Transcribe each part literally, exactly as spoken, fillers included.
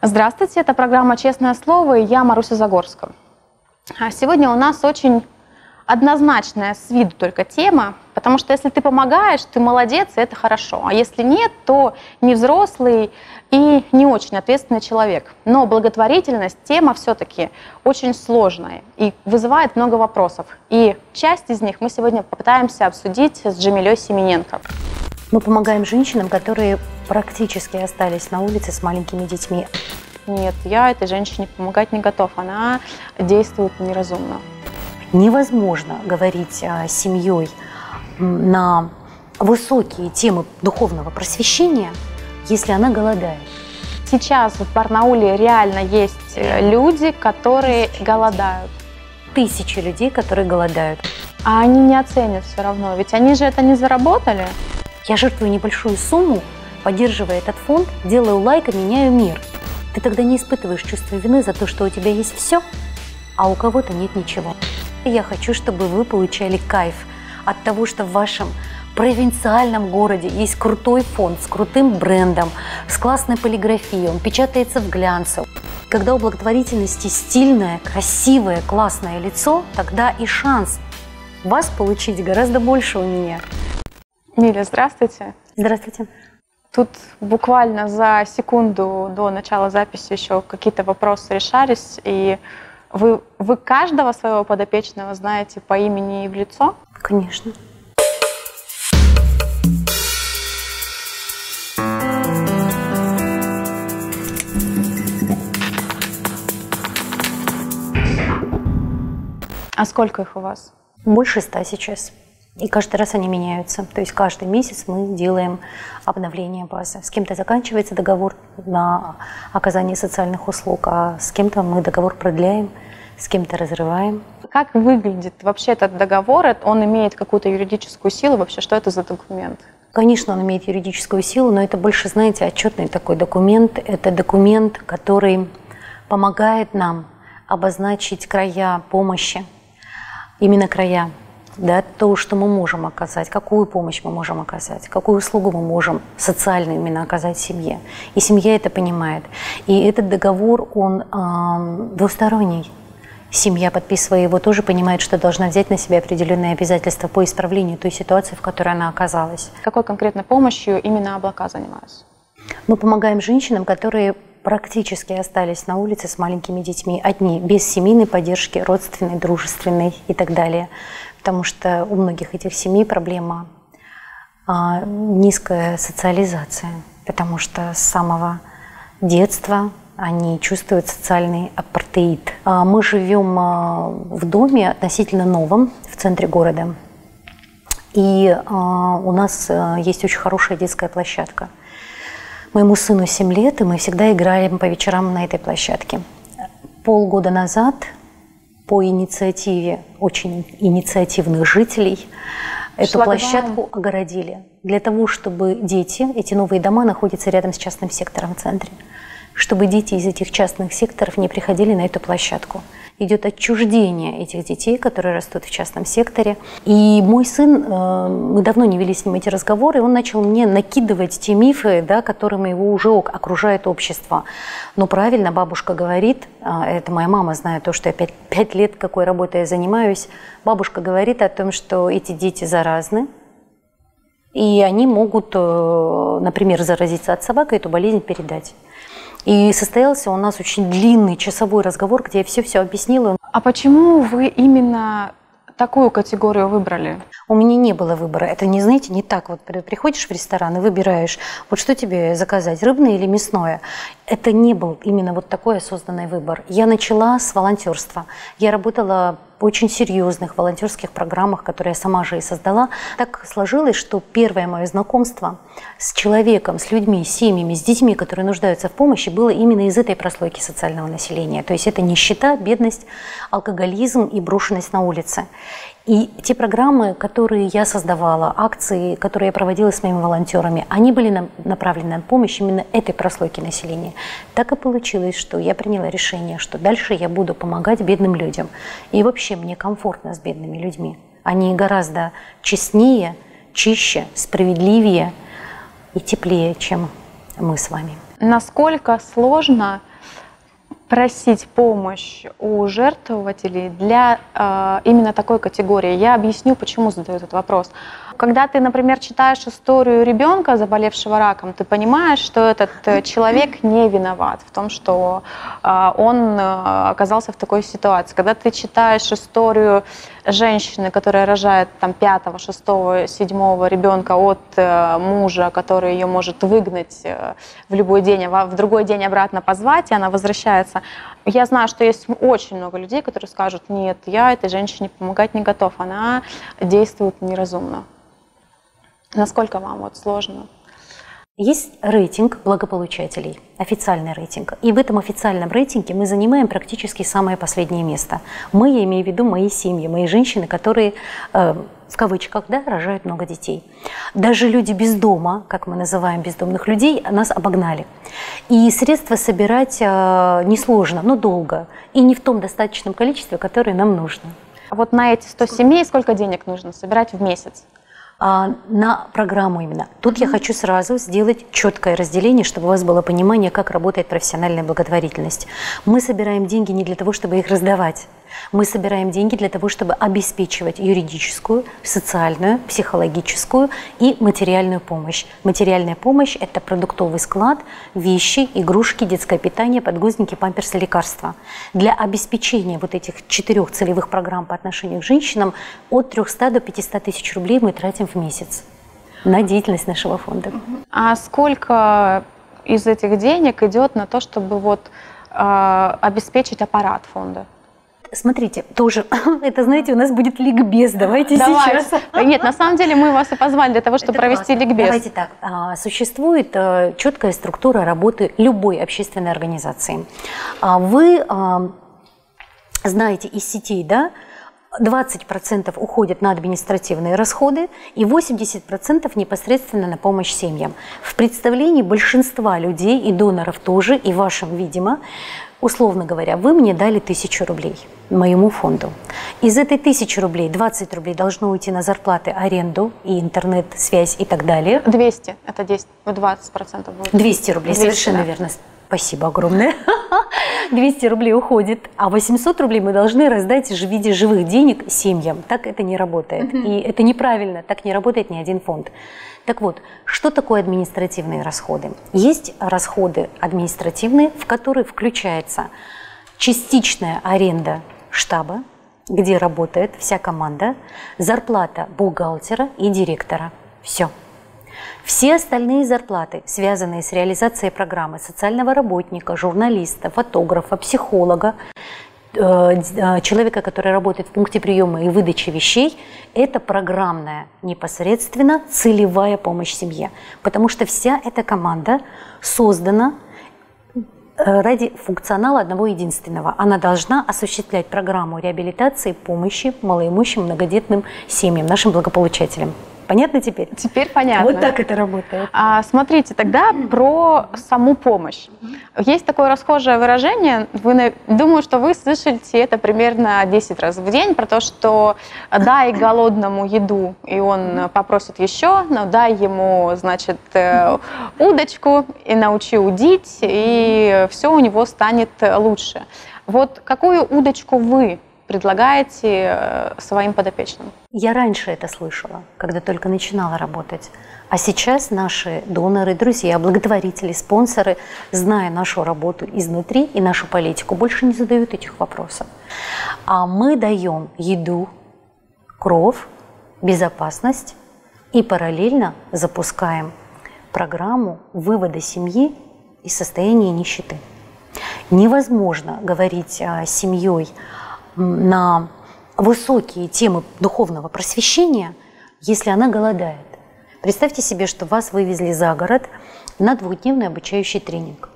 Здравствуйте, это программа «Честное слово» и я, Маруся Загорская. Сегодня у нас очень однозначная с виду только тема, потому что если ты помогаешь, ты молодец, и это хорошо. А если нет, то не взрослый и не очень ответственный человек. Но благотворительность, тема все-таки очень сложная и вызывает много вопросов. И часть из них мы сегодня попытаемся обсудить с Джамилей Семененко. Мы помогаем женщинам, которые практически остались на улице с маленькими детьми. Нет, я этой женщине помогать не готов. Она действует неразумно. Невозможно говорить с семьей на высокие темы духовного просвещения, если она голодает. Сейчас в Барнауле реально есть люди, которые Тысячи голодают. Людей. Тысячи людей, которые голодают. А они не оценят все равно, ведь они же это не заработали. Я жертвую небольшую сумму, поддерживая этот фонд, делаю лайк и меняю мир. Ты тогда не испытываешь чувство вины за то, что у тебя есть все, а у кого-то нет ничего. Я хочу, чтобы вы получали кайф от того, что в вашем провинциальном городе есть крутой фонд с крутым брендом, с классной полиграфией, он печатается в глянце. Когда у благотворительности стильное, красивое, классное лицо, тогда и шанс вас получить гораздо больше у меня. Миля, здравствуйте. Здравствуйте. Тут буквально за секунду до начала записи еще какие-то вопросы решались, и вы, вы каждого своего подопечного знаете по имени и в лицо? Конечно. А сколько их у вас? Больше ста сейчас. И каждый раз они меняются. То есть каждый месяц мы делаем обновление базы. С кем-то заканчивается договор на оказание социальных услуг, а с кем-то мы договор продляем, с кем-то разрываем. Как выглядит вообще этот договор? Он имеет какую-то юридическую силу? Вообще, что это за документ? Конечно, он имеет юридическую силу, но это больше, знаете, отчетный такой документ. Это документ, который помогает нам обозначить края помощи, именно края. Да, то, что мы можем оказать, какую помощь мы можем оказать, какую услугу мы можем социально именно оказать семье. И семья это понимает. И этот договор, он э, двусторонний. Семья, подписывая его, тоже понимает, что должна взять на себя определенные обязательства по исправлению той ситуации, в которой она оказалась. Какой конкретно помощью именно «Облака» занимаются? Мы помогаем женщинам, которые практически остались на улице с маленькими детьми, одни, без семейной поддержки, родственной, дружественной и так далее. Потому что у многих этих семей проблема а, низкая социализация, потому что с самого детства они чувствуют социальный апартеид. А мы живем а, в доме относительно новом в центре города, и а, у нас а, есть очень хорошая детская площадка. Моему сыну семь лет, и мы всегда играем по вечерам на этой площадке. Полгода назад по инициативе очень инициативных жителей эту площадку огородили для того, чтобы дети, эти новые дома находятся рядом с частным сектором в центре, чтобы дети из этих частных секторов не приходили на эту площадку. Идет отчуждение этих детей, которые растут в частном секторе. И мой сын, мы давно не вели с ним эти разговоры, он начал мне накидывать те мифы, да, которыми его уже окружает общество. Но правильно бабушка говорит, это моя мама знает то, что я пять, пять лет какой работой я занимаюсь, бабушка говорит о том, что эти дети заразны, и они могут, например, заразиться от собак и эту болезнь передать. И состоялся у нас очень длинный часовой разговор, где я все-все объяснила. А почему вы именно такую категорию выбрали? У меня не было выбора. Это, не знаете, не так. Вот приходишь в ресторан и выбираешь, вот что тебе заказать, рыбное или мясное. Это не был именно вот такой осознанный выбор. Я начала с волонтерства. Я работала в очень серьезных волонтерских программах, которые я сама же и создала. Так сложилось, что первое мое знакомство с человеком, с людьми, с семьями, с детьми, которые нуждаются в помощи, было именно из этой прослойки социального населения. То есть это нищета, бедность, алкоголизм и брошенность на улице. И те программы, которые я создавала, акции, которые я проводила с моими волонтерами, они были направлены на помощь именно этой прослойке населения. Так и получилось, что я приняла решение, что дальше я буду помогать бедным людям. И вообще мне комфортно с бедными людьми. Они гораздо честнее, чище, справедливее и теплее, чем мы с вами. Насколько сложно просить помощь у жертвователей для э, именно такой категории? Я объясню, почему задаю этот вопрос. Когда ты, например, читаешь историю ребенка, заболевшего раком, ты понимаешь, что этот человек не виноват в том, что э, он оказался в такой ситуации. Когда ты читаешь историю женщины, которая рожает там пятого, шестого, седьмого ребенка от э, мужа, который ее может выгнать э, в любой день, а в другой день обратно позвать, и она возвращается. Я знаю, что есть очень много людей, которые скажут: нет, я этой женщине помогать не готов, она действует неразумно. Насколько вам вот сложно? Есть рейтинг благополучателей, официальный рейтинг. И в этом официальном рейтинге мы занимаем практически самое последнее место. Мы, я имею в виду мои семьи, мои женщины, которые, э, в кавычках, да, рожают много детей. Даже люди без дома, как мы называем бездомных людей, нас обогнали. И средства собирать э, несложно, но долго. И не в том достаточном количестве, которое нам нужно. Вот на эти сто семей сколько денег нужно собирать в месяц? На программу именно. Тут Mm-hmm. я хочу сразу сделать четкое разделение, чтобы у вас было понимание, как работает профессиональная благотворительность. Мы собираем деньги не для того, чтобы их раздавать. Мы собираем деньги для того, чтобы обеспечивать юридическую, социальную, психологическую и материальную помощь. Материальная помощь – это продуктовый склад, вещи, игрушки, детское питание, подгузники, памперсы, лекарства. Для обеспечения вот этих четырех целевых программ по отношению к женщинам от трёхсот до пятисот тысяч рублей мы тратим в месяц на деятельность нашего фонда. А сколько из этих денег идет на то, чтобы вот, э, обеспечить аппарат фонда? Смотрите, тоже, это, знаете, у нас будет ликбез, давайте, давайте сейчас. Нет, на самом деле мы вас и позвали для того, чтобы это провести классно. Ликбез. Давайте так, существует четкая структура работы любой общественной организации. Вы знаете из сетей, да, двадцать процентов уходит на административные расходы и восемьдесят процентов непосредственно на помощь семьям. В представлении большинства людей и доноров тоже, и вашим, видимо, условно говоря, вы мне дали тысячу рублей моему фонду. Из этой тысячи рублей двадцать рублей должно уйти на зарплаты, аренду и интернет, связь и так далее. двести, это десять, двадцать процентов будет. двести рублей, двести, совершенно да. верно. Спасибо огромное. двести рублей уходит, а восемьсот рублей мы должны раздать в виде живых денег семьям. Так это не работает. И это неправильно, так не работает ни один фонд. Так вот, что такое административные расходы? Есть расходы административные, в которые включается частичная аренда штаба, где работает вся команда, зарплата бухгалтера и директора. Все. Все остальные зарплаты, связанные с реализацией программы социального работника, журналиста, фотографа, психолога, человека, который работает в пункте приема и выдачи вещей, это программная, непосредственно целевая помощь семье. Потому что вся эта команда создана ради функционала одного единственного. Она должна осуществлять программу реабилитации, помощи малоимущим, многодетным семьям, нашим благополучателям. Понятно теперь? Теперь понятно. Вот так это работает. А, смотрите, тогда про саму помощь. Есть такое расхожее выражение, вы, думаю, что вы слышите это примерно десять раз в день, про то, что дай голодному еду, и он попросит еще, но дай ему, значит, удочку, и научи удить, и все у него станет лучше. Вот какую удочку вы предлагаете своим подопечным? Я раньше это слышала, когда только начинала работать. А сейчас наши доноры, друзья, благотворители, спонсоры, зная нашу работу изнутри и нашу политику, больше не задают этих вопросов. А мы даем еду, кров, безопасность и параллельно запускаем программу вывода семьи из состояния нищеты. Невозможно говорить с семьей на высокие темы духовного просвещения, если она голодает. Представьте себе, что вас вывезли за город на двухдневный обучающий тренинг.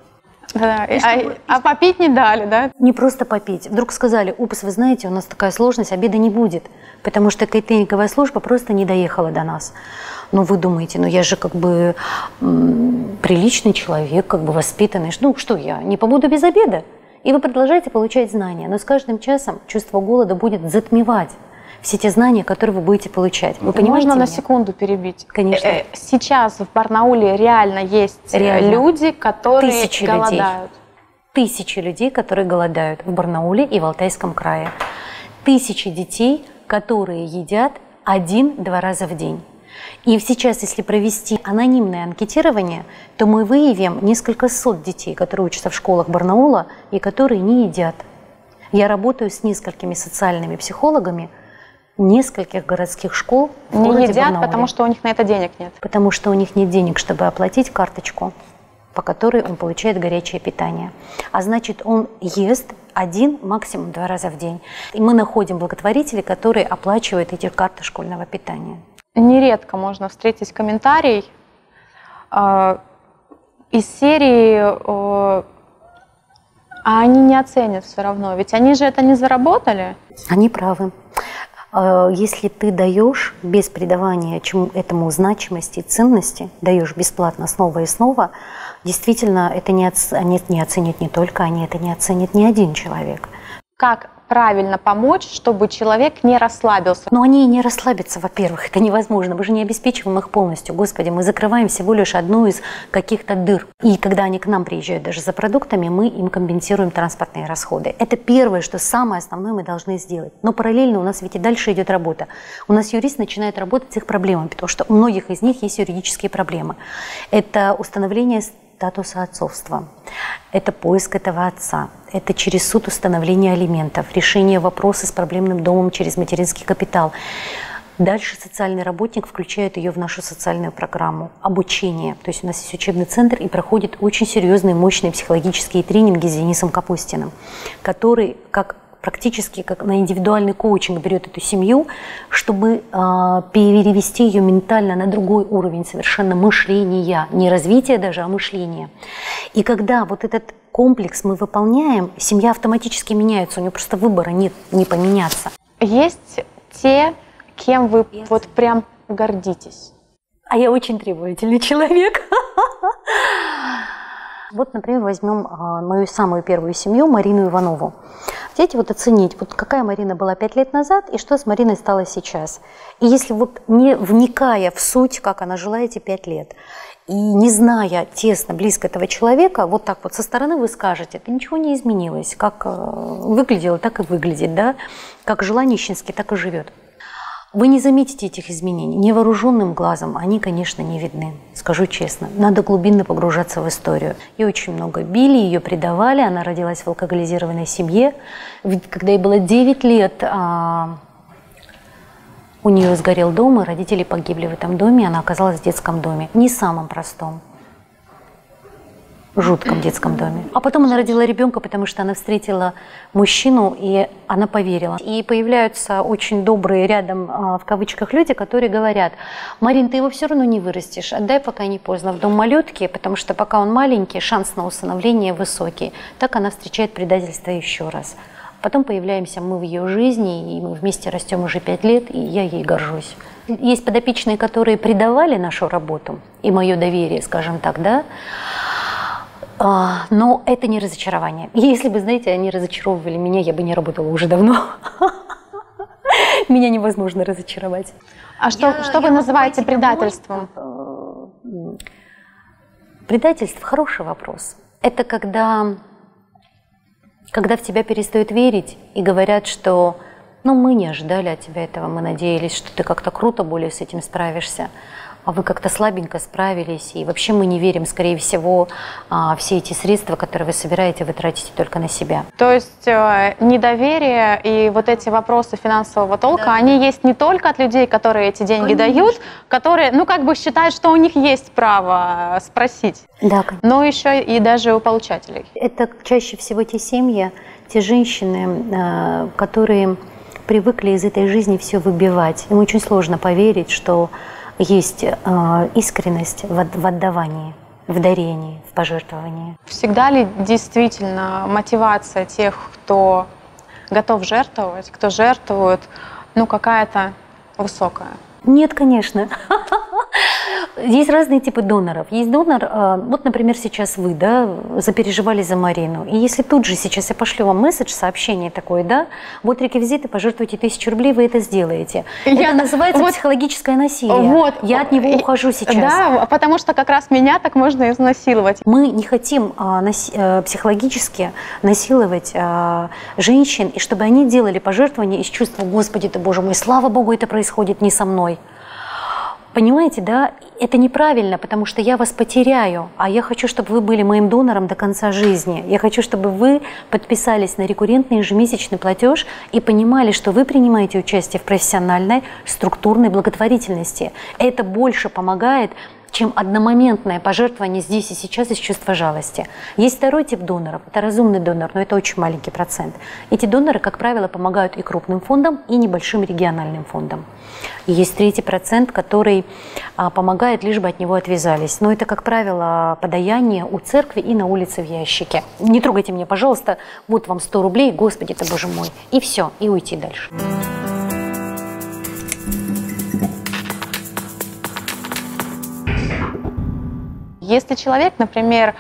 Да, и а, чтобы... а попить не дали, да? Не просто попить. Вдруг сказали: упс, вы знаете, у нас такая сложность, обеда не будет, потому что кейтеринговая служба просто не доехала до нас. Ну, вы думаете, ну я же как бы м-м, приличный человек, как бы воспитанный. Ну, что я, не побуду без обеда? И вы продолжаете получать знания, но с каждым часом чувство голода будет затмевать все те знания, которые вы будете получать. Вы понимаете? Можно на секунду перебить? Конечно. Сейчас в Барнауле реально есть реально. люди, которые Тысячи голодают. Людей. Тысячи людей, которые голодают в Барнауле и в Алтайском крае. Тысячи детей, которые едят один-два раза в день. И сейчас, если провести анонимное анкетирование, то мы выявим несколько сот детей, которые учатся в школах Барнаула и которые не едят. Я работаю с несколькими социальными психологами нескольких городских школ в городе Барнауле. Не едят, потому что у них на это денег нет. Потому что у них нет денег, чтобы оплатить карточку, по которой он получает горячее питание. А значит, он ест один, максимум два раза в день. И мы находим благотворителей, которые оплачивают эти карты школьного питания. Нередко можно встретить комментарий э, из серии э, «А они не оценят все равно, ведь они же это не заработали». Они правы. Э, если ты даешь без придавания чему, этому значимости и ценности, даешь бесплатно снова и снова, действительно, это не, оц... они это не оценят не только они, это не оценит ни один человек. Как правильно помочь, чтобы человек не расслабился? Но они и не расслабятся, во-первых, это невозможно. Мы же не обеспечиваем их полностью. Господи, мы закрываем всего лишь одну из каких-то дыр. И когда они к нам приезжают даже за продуктами, мы им компенсируем транспортные расходы. Это первое, что самое основное мы должны сделать. Но параллельно у нас ведь и дальше идет работа. У нас юрист начинает работать с их проблемами, потому что у многих из них есть юридические проблемы. Это установление статуса отцовства, это поиск этого отца, это через суд установление алиментов, решение вопроса с проблемным домом через материнский капитал. Дальше социальный работник включает ее в нашу социальную программу, обучение. То есть у нас есть учебный центр и проходят очень серьезные, мощные психологические тренинги с Денисом Капустиным, который как практически как на индивидуальный коучинг берет эту семью, чтобы э, перевести ее ментально на другой уровень совершенно мышления, не развития даже, а мышления. И когда вот этот комплекс мы выполняем, семья автоматически меняется, у нее просто выбора нет, не поменяться. Есть те, кем вы Есть. вот прям гордитесь? А я очень требовательный человек. Вот, например, возьмем мою самую первую семью, Марину Иванову. Хотите вот оценить, вот какая Марина была пять лет назад и что с Мариной стало сейчас. И если вот не вникая в суть, как она жила эти пять лет, и не зная тесно, близко этого человека, вот так вот со стороны вы скажете, это ничего не изменилось, как выглядело, так и выглядит, да, как жила нищенски, так и живет. Вы не заметите этих изменений. Невооруженным глазом они, конечно, не видны, скажу честно. Надо глубинно погружаться в историю. Ее очень много били, ее предавали. Она родилась в алкоголизированной семье. Когда ей было девять лет, у нее сгорел дом, и родители погибли в этом доме. Она оказалась в детском доме. Не самом простом. Жутком детском доме. А потом она родила ребенка, потому что она встретила мужчину, и она поверила. И появляются очень добрые рядом, в кавычках, люди, которые говорят: «Марин, ты его все равно не вырастешь, отдай, пока не поздно, в дом малютки, потому что пока он маленький, шанс на усыновление высокий». Так она встречает предательство еще раз. Потом появляемся мы в ее жизни, и мы вместе растем уже пять лет, и я ей горжусь. Есть подопечные, которые предавали нашу работу и мое доверие, скажем так, да? Но это не разочарование. И если бы, знаете, они разочаровывали меня, я бы не работала уже давно. Меня невозможно разочаровать. А что вы называете предательством? Предательство – хороший вопрос. Это когда в тебя перестают верить и говорят, что ну мы не ожидали от тебя этого, мы надеялись, что ты как-то круто более с этим справишься. А вы как-то слабенько справились, и вообще мы не верим, скорее всего, все эти средства, которые вы собираете, вы тратите только на себя. То есть недоверие и вот эти вопросы финансового толка, да, они есть не только от людей, которые эти деньги конечно. дают, которые, ну, как бы считают, что у них есть право спросить, да, но еще и даже у получателей. Это чаще всего те семьи, те женщины, которые привыкли из этой жизни все выбивать. Им очень сложно поверить, что есть э, искренность в, в отдавании, в дарении, в пожертвовании. Всегда ли действительно мотивация тех, кто готов жертвовать, кто жертвует, ну какая-то высокая? Нет, конечно. Есть разные типы доноров. Есть донор, вот, например, сейчас вы, да, запереживали за Марину. И если тут же сейчас я пошлю вам месседж, сообщение такое, да, вот реквизиты, пожертвуйте тысячу рублей, вы это сделаете. Я... Это называется вот... психологическое насилие. Вот. Я от него и... ухожу сейчас. Да, потому что как раз меня так можно изнасиловать. Мы не хотим а, нас... психологически насиловать а, женщин, и чтобы они делали пожертвования из чувства, Господи, ты, Боже мой, слава Богу, это происходит не со мной. Понимаете, да? Это неправильно, потому что я вас потеряю, а я хочу, чтобы вы были моим донором до конца жизни. Я хочу, чтобы вы подписались на рекуррентный ежемесячный платеж и понимали, что вы принимаете участие в профессиональной, структурной благотворительности. Это больше помогает, чем одномоментное пожертвование здесь и сейчас из чувства жалости. Есть второй тип доноров, это разумный донор, но это очень маленький процент. Эти доноры, как правило, помогают и крупным фондам, и небольшим региональным фондам. И есть третий процент, который а, помогает, лишь бы от него отвязались. Но это, как правило, подаяние у церкви и на улице в ящике. Не трогайте меня, пожалуйста, вот вам сто рублей, Господи, это Боже мой. И все, и уйти дальше. Если человек, например,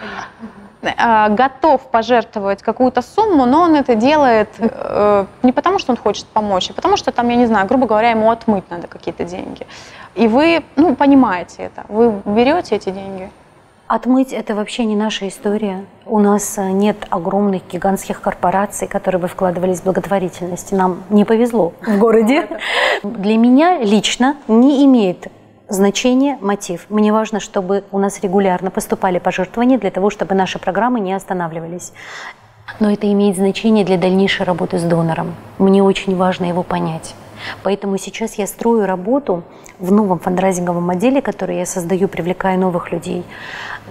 готов пожертвовать какую-то сумму, но он это делает не потому, что он хочет помочь, а потому что там, я не знаю, грубо говоря, ему отмыть надо какие-то деньги. И вы, ну, понимаете это, вы берете эти деньги? Отмыть – это вообще не наша история. У нас нет огромных гигантских корпораций, которые бы вкладывались в благотворительность. Нам не повезло в городе. Для меня лично не имеет значение, мотив. Мне важно, чтобы у нас регулярно поступали пожертвования для того, чтобы наши программы не останавливались. Но это имеет значение для дальнейшей работы с донором. Мне очень важно его понять. Поэтому сейчас я строю работу в новом фандрайзинговом отделе, который я создаю, привлекая новых людей.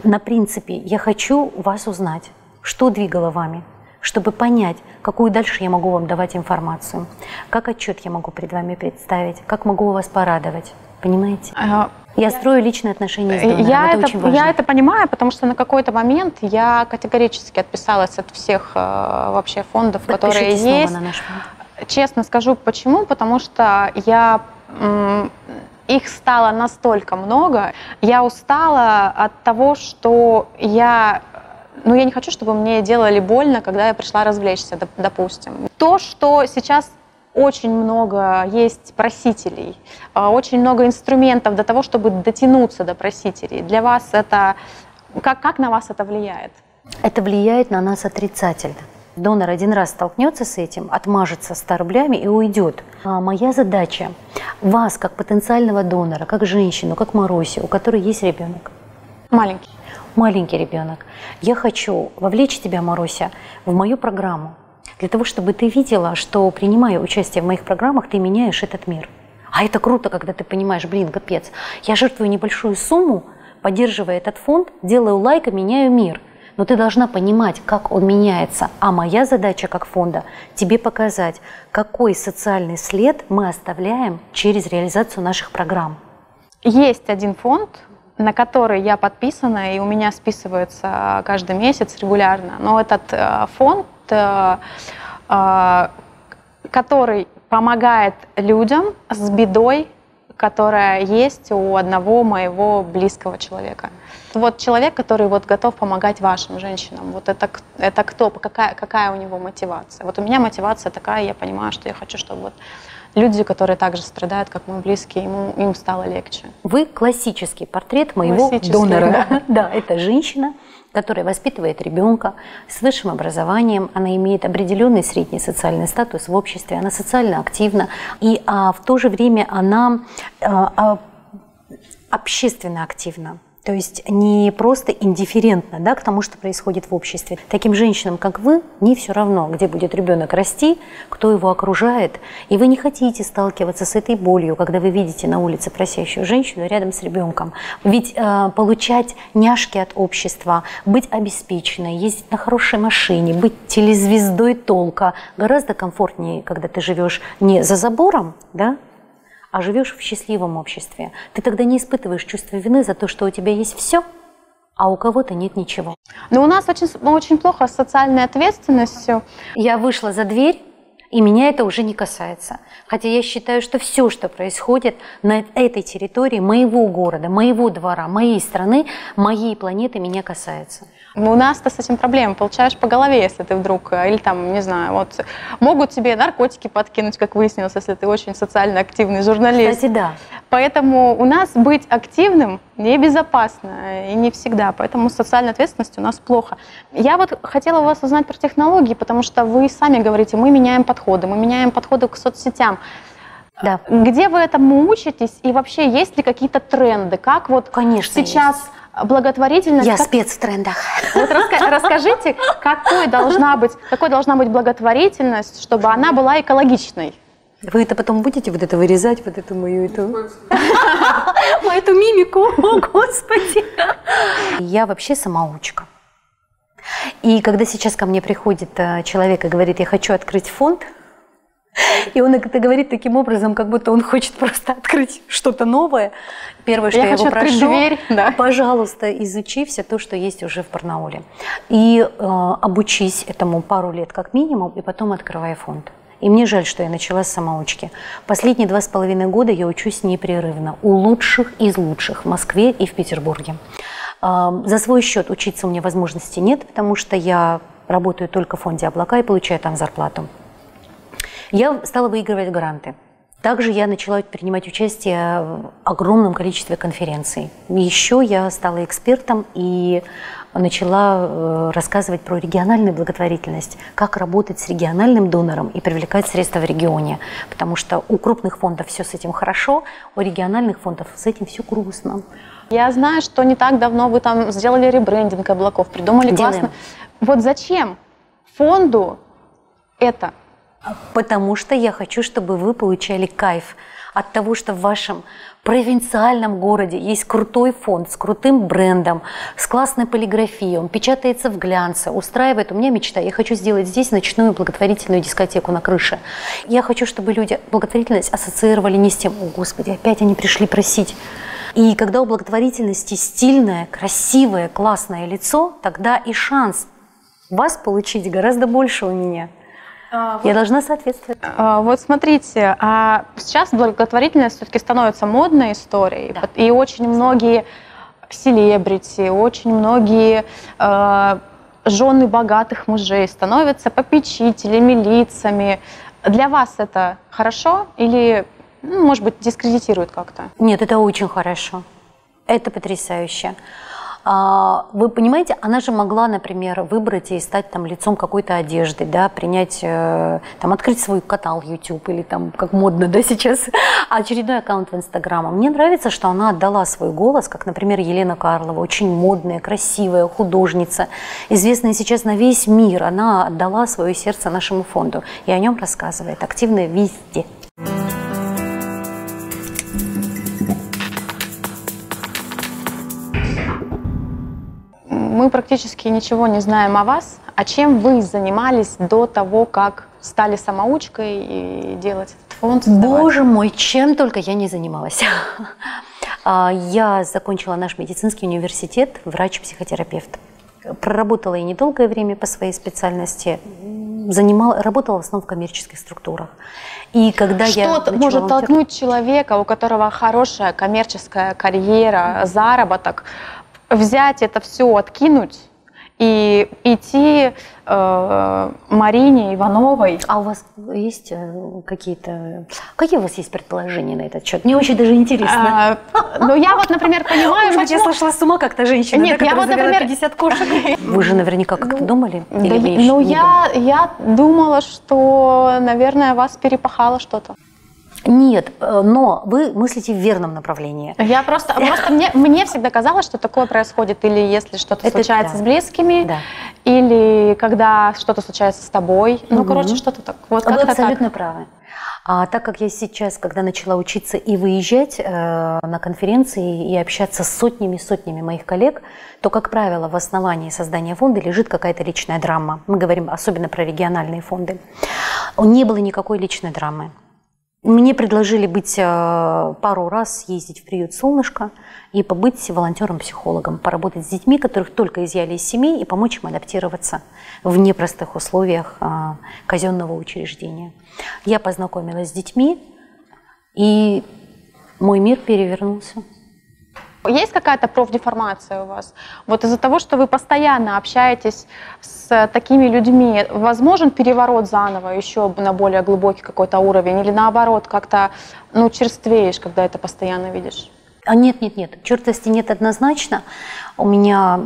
На принципе, я хочу вас узнать, что двигало вами, чтобы понять, какую дальше я могу вам давать информацию, как отчет я могу перед вами представить, как могу вас порадовать. Понимаете? А, я строю личные отношения с донором. Я это, это я это понимаю, потому что на какой-то момент я категорически отписалась от всех э, вообще фондов, Подпишите которые снова есть. На наш фонд. Честно скажу, почему? Потому что я их стало настолько много, я устала от того, что я ну я не хочу, чтобы мне делали больно, когда я пришла развлечься, допустим. То, что сейчас очень много есть просителей, очень много инструментов для того, чтобы дотянуться до просителей. Для вас это... Как, как на вас это влияет? Это влияет на нас отрицательно. Донор один раз столкнется с этим, отмажется ста рублями и уйдет. А моя задача вас, как потенциального донора, как женщину, как Марусю, у которой есть ребенок. Маленький. Маленький ребенок. Я хочу вовлечь тебя, Маруся, в мою программу. Для того, чтобы ты видела, что, принимая участие в моих программах, ты меняешь этот мир. А это круто, когда ты понимаешь, блин, капец, я жертвую небольшую сумму, поддерживая этот фонд, делаю лайк и меняю мир. Но ты должна понимать, как он меняется. А моя задача как фонда – тебе показать, какой социальный след мы оставляем через реализацию наших программ. Есть один фонд, на который я подписана, и у меня списывается каждый месяц регулярно. Но этот э, фонд, э, э, который помогает людям с бедой, которая есть у одного моего близкого человека. Вот человек, который вот готов помогать вашим женщинам, вот это, это кто, какая, какая у него мотивация? Вот у меня мотивация такая, я понимаю, что я хочу, чтобы вот люди, которые также страдают, как мои близкие, ему, им стало легче. Вы классический портрет моего классический, донора. Да. Да, это женщина, которая воспитывает ребенка с высшим образованием, она имеет определенный средний социальный статус в обществе, она социально активна, и а, в то же время она а, а, общественно активна. То есть не просто индифферентно, да, к тому, что происходит в обществе. Таким женщинам, как вы, не все равно, где будет ребенок расти, кто его окружает. И вы не хотите сталкиваться с этой болью, когда вы видите на улице просящую женщину рядом с ребенком. Ведь э, получать няшки от общества, быть обеспеченной, ездить на хорошей машине, быть телезвездой толка гораздо комфортнее, когда ты живешь не за забором, да, а живешь в счастливом обществе. Ты тогда не испытываешь чувство вины за то, что у тебя есть все, а у кого-то нет ничего. Но у нас очень, очень плохо с социальной ответственностью. Я вышла за дверь, И меня это уже не касается. Хотя я считаю, что все, что происходит на этой территории моего города, моего двора, моей страны, моей планеты, меня касается. У нас-то с этим проблема. Получаешь по голове, если ты вдруг, или там, не знаю, вот могут тебе наркотики подкинуть, как выяснилось, если ты очень социально активный журналист. Кстати, да. Поэтому у нас быть активным небезопасно и не всегда. Поэтому с социальной ответственностью у нас плохо. Я вот хотела у вас узнать про технологии, потому что вы сами говорите, мы меняем подходы, мы меняем подходы к соцсетям. Да. Где вы этому учитесь и вообще есть ли какие-то тренды? Как вот Конечно, сейчас... Есть. Благотворительность. Я как... спец в трендах. Вот раска... расскажите, какой должна, быть, какой должна быть благотворительность, чтобы она была экологичной? Вы это потом будете вот это вырезать, вот эту мою эту... Мою эту мимику, о господи! Я вообще самоучка. И когда сейчас ко мне приходит человек и говорит, я хочу открыть фонд, и он это говорит таким образом, как будто он хочет просто открыть что-то новое. Первое, что я, я его прошу, дверь, да. пожалуйста, изучи все то, что есть уже в Барнауле. И э, обучись этому пару лет как минимум, и потом открывай фонд. И мне жаль, что я начала с самоучки. Последние два с половиной года я учусь непрерывно. У лучших из лучших в Москве и в Петербурге. Э, за свой счет учиться у меня возможности нет, потому что я работаю только в фонде «Облака» и получаю там зарплату. Я стала выигрывать гранты. Также я начала принимать участие в огромном количестве конференций. Еще я стала экспертом и начала рассказывать про региональную благотворительность, как работать с региональным донором и привлекать средства в регионе. Потому что у крупных фондов все с этим хорошо, у региональных фондов с этим все грустно. Я знаю, что не так давно вы там сделали ребрендинг облаков, придумали классно. Вот зачем фонду это? Потому что я хочу, чтобы вы получали кайф от того, что в вашем провинциальном городе есть крутой фонд с крутым брендом, с классной полиграфией, он печатается в глянце, устраивает. У меня мечта, я хочу сделать здесь ночную благотворительную дискотеку на крыше. Я хочу, чтобы люди благотворительность ассоциировали не с тем, о господи, опять они пришли просить. И когда у благотворительности стильное, красивое, классное лицо, тогда и шанс вас получить гораздо больше у меня. Я вот, должна соответствовать. Вот смотрите, а сейчас благотворительность все-таки становится модной историей, да. И очень многие селебрити, очень многие э, жены богатых мужей становятся попечителями, лицами. Для вас это хорошо или, ну, может быть, дискредитирует как-то? Нет, это очень хорошо. Это потрясающе. Вы понимаете, она же могла, например, выбрать и стать там лицом какой-то одежды, да, принять, там, открыть свой канал YouTube или там, как модно, да, сейчас, очередной аккаунт в Инстаграме. Мне нравится, что она отдала свой голос, как, например, Елена Карлова, очень модная, красивая художница, известная сейчас на весь мир. Она отдала свое сердце нашему фонду и о нем рассказывает активно везде. Мы практически ничего не знаем о вас. А чем вы занимались до того, как стали самоучкой и делать этот фонд? Создавать? Боже мой, чем только я не занималась. Я закончила наш медицинский университет, врач-психотерапевт. Проработала я недолгое время по своей специальности. Занимала, работала в основном в коммерческих структурах. И когда что я может толкнуть человека, у которого хорошая коммерческая карьера, заработок, взять это все, откинуть и идти э, Марине Ивановой. А у вас есть какие-то... Какие у вас есть предположения на этот счет? Мне очень даже интересно. А, ну, я вот, например, понимаю... Может, я слышала с ума как-то женщина, Нет, да, я вот, например, пятьдесят кошек. Вы же наверняка как-то ну, думали? Да, или ну, я, я думала, что, наверное, вас перепахало что-то. Нет, но вы мыслите в верном направлении. Я просто, просто мне, мне всегда казалось, что такое происходит, или если что-то случается да. с близкими, да. или когда что-то случается с тобой. Ну, угу. короче, что-то так. Вот вы абсолютно так. правы. А так как я сейчас, когда начала учиться и выезжать э, на конференции и общаться с сотнями-сотнями моих коллег, то, как правило, в основании создания фонда лежит какая-то личная драма. Мы говорим особенно про региональные фонды. Не было никакой личной драмы. Мне предложили быть пару раз съездить в приют «Солнышко» и побыть волонтером-психологом, поработать с детьми, которых только изъяли из семей, и помочь им адаптироваться в непростых условиях казенного учреждения. Я познакомилась с детьми, и мой мир перевернулся. Есть какая-то профдеформация у вас? Вот из-за того, что вы постоянно общаетесь с такими людьми, возможен переворот заново еще на более глубокий какой-то уровень? Или наоборот, как-то ну, черствеешь, когда это постоянно видишь? А нет, нет, нет. Чертовости нет однозначно. У меня...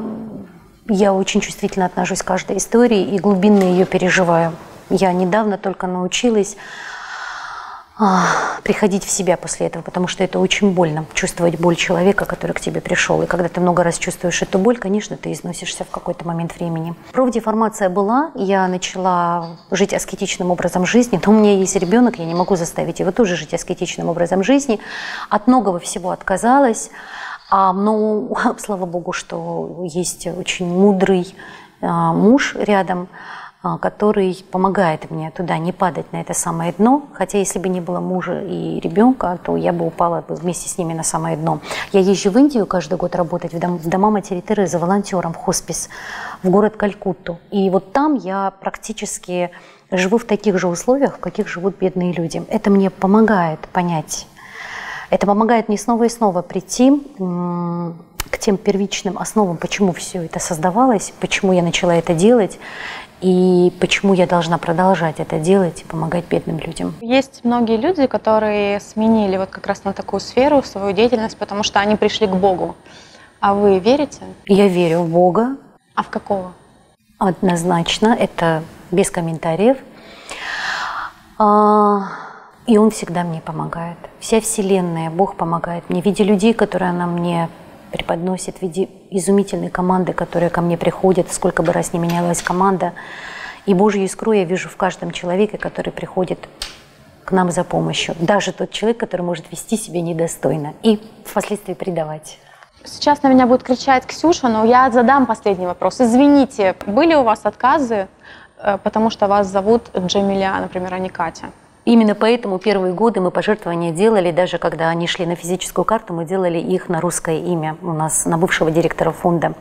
Я очень чувствительно отношусь к каждой истории и глубинно ее переживаю. Я недавно только научилась... приходить в себя после этого, потому что это очень больно, чувствовать боль человека, который к тебе пришел. И когда ты много раз чувствуешь эту боль, конечно, ты износишься в какой-то момент времени. Профдеформация была, я начала жить аскетичным образом жизни, но у меня есть ребенок, я не могу заставить его тоже жить аскетичным образом жизни. От многого всего отказалась, а, ну, слава богу, что есть очень мудрый а, муж рядом, который помогает мне туда не падать на это самое дно. Хотя если бы не было мужа и ребенка, то я бы упала вместе с ними на самое дно. Я езжу в Индию каждый год работать в, дом, в дома Матери Терезы волонтером в хоспис, в город Калькутту. И вот там я практически живу в таких же условиях, в каких живут бедные люди. Это мне помогает понять. Это помогает мне снова и снова прийти к тем первичным основам, почему все это создавалось, почему я начала это делать, и почему я должна продолжать это делать и помогать бедным людям. Есть многие люди, которые сменили вот как раз на такую сферу свою деятельность, потому что они пришли к Богу. А вы верите? Я верю в Бога. А в какого? Однозначно, это без комментариев. И Он всегда мне помогает. Вся Вселенная, Бог помогает мне в виде людей, которые она мне преподносит, в виде изумительной команды, которая ко мне приходит, сколько бы раз ни менялась команда. И Божью искру я вижу в каждом человеке, который приходит к нам за помощью. Даже тот человек, который может вести себя недостойно и впоследствии предавать. Сейчас на меня будет кричать Ксюша, но я задам последний вопрос. Извините, были у вас отказы, потому что вас зовут Джамиля, например, а не Катя? Именно поэтому первые годы мы пожертвования делали, даже когда они шли на физическую карту, мы делали их на русское имя, у нас на бывшего директора фонда.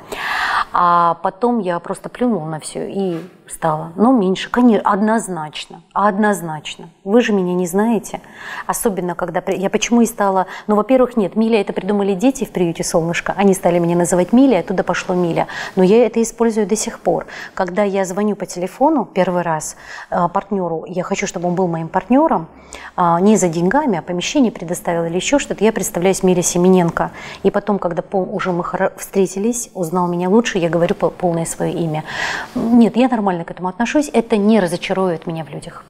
А потом я просто плюнула на все и стала. Но меньше, конечно, однозначно, однозначно. Вы же меня не знаете. Особенно, когда... Я почему и стала... Ну, во-первых, нет, Миля это придумали дети в приюте «Солнышко». Они стали меня называть Миля, оттуда пошло Миля. Но я это использую до сих пор. Когда я звоню по телефону первый раз партнеру, я хочу, чтобы он был моим партнером, не за деньгами, а помещение предоставил или еще что-то, я представляюсь Миле Семененко. И потом, когда уже мы встретились, узнал меня лучше, я говорю полное свое имя. Нет, я нормально к этому отношусь, это не разочарует меня в людях.